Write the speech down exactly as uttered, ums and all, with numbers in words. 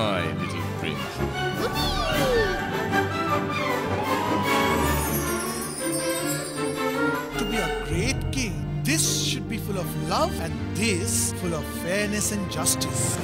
my little bridge. Whoopee! To be a great king, this should be full of love and this full of fairness and justice.